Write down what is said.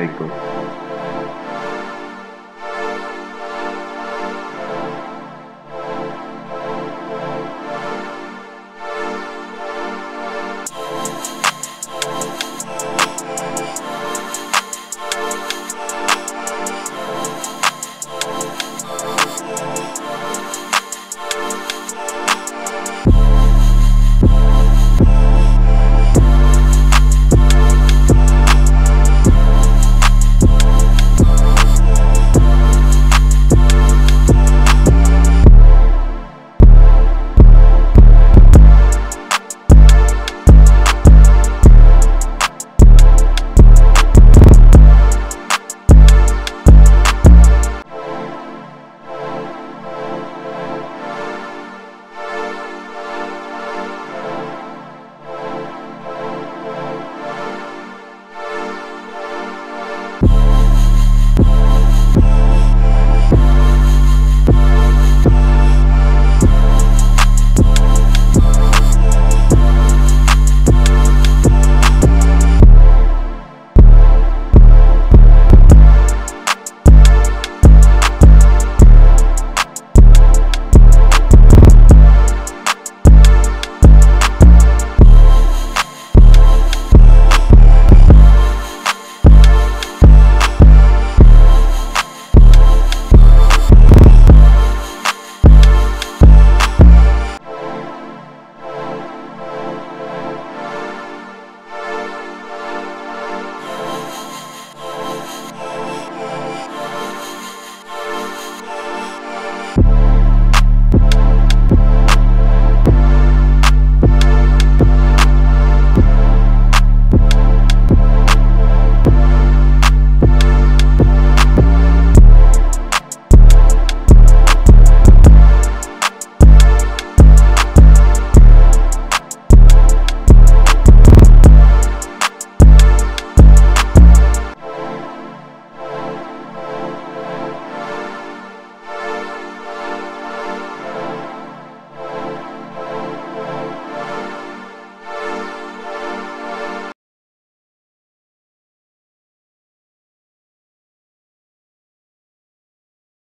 Lego.